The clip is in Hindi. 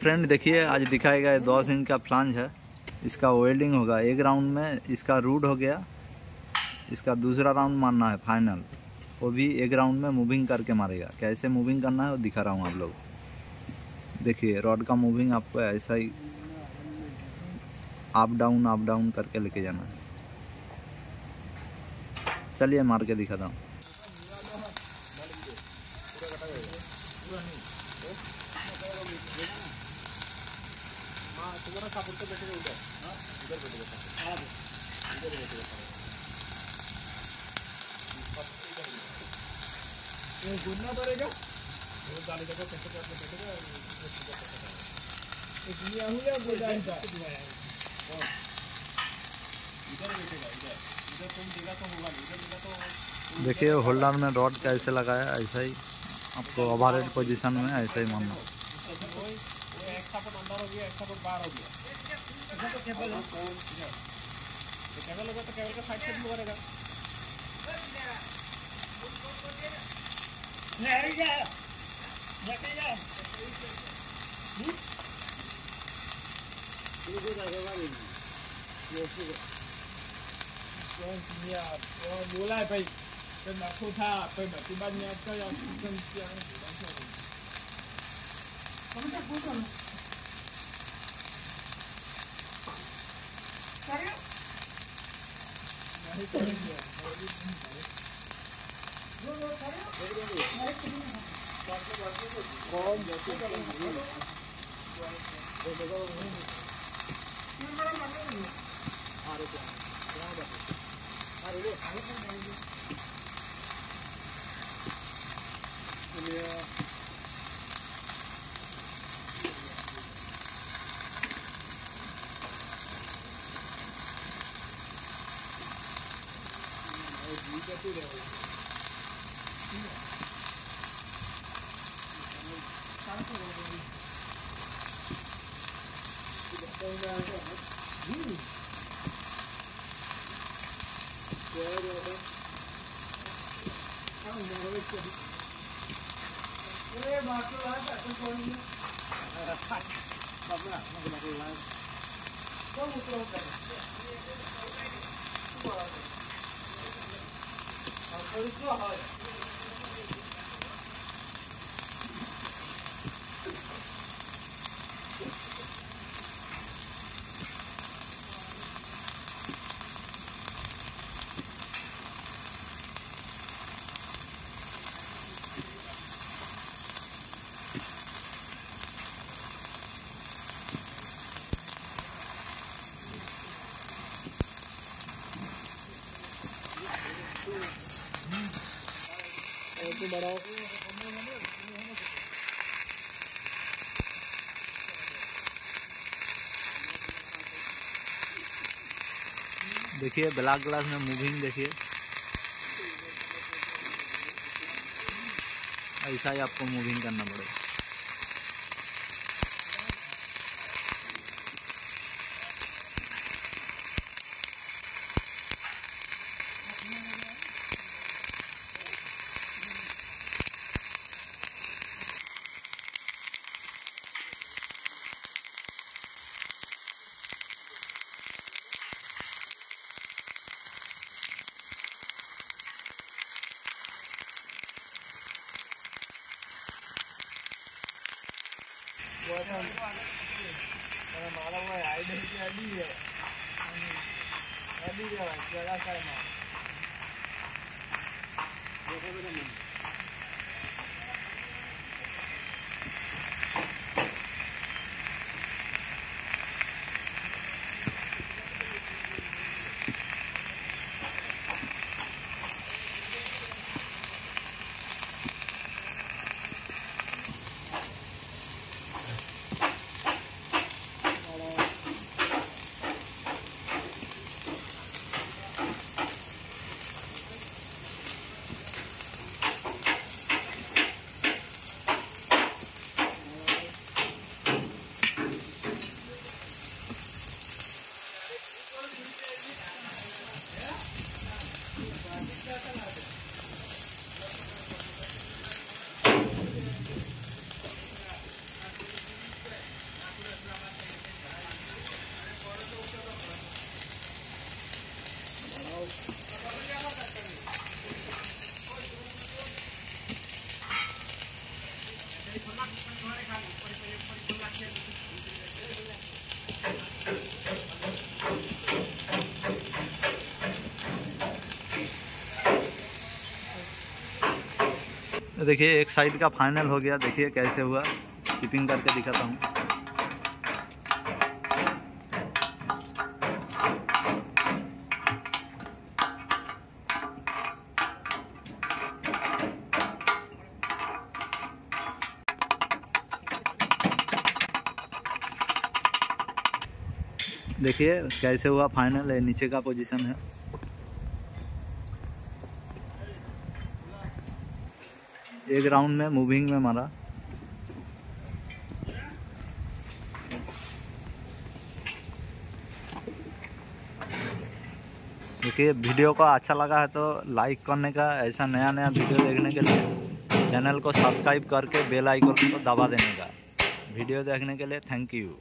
फ्रेंड देखिए आज दिखाया गया 10 इंच का फ्लांज है, इसका वेल्डिंग होगा। एक राउंड में इसका रूड हो गया, इसका दूसरा राउंड मारना है फाइनल, वो भी एक राउंड में मूविंग करके मारेगा। कैसे मूविंग करना है वो दिखा रहा हूँ आप लोग देखिए। रॉड का मूविंग आपको ऐसा ही अप डाउन करके लेके जाना है। चलिए मार के दिखाता हूँ। घूमना पड़ेगा देखिए। होल्डर में रॉड कैसे लगाया, ऐसा ही आपको ओवरहेड पोजीशन में ऐसा ही मानना। देखिए ब्लैक ग्लास में मूविंग देखिए, ऐसा ही आपको मूविंग करना पड़ेगा। देखिए एक साइड का फाइनल हो गया, देखिए कैसे हुआ, चिपिंग करके दिखाता हूँ। देखिए कैसे हुआ फाइनल है, नीचे का पोजीशन है। एक राउंड में मूविंग में मारा। देखिए वीडियो को अच्छा लगा है तो लाइक करने का, ऐसा नया नया वीडियो देखने के लिए चैनल को सब्सक्राइब करके बेल आइकन को दबा देने का। वीडियो देखने के लिए थैंक यू।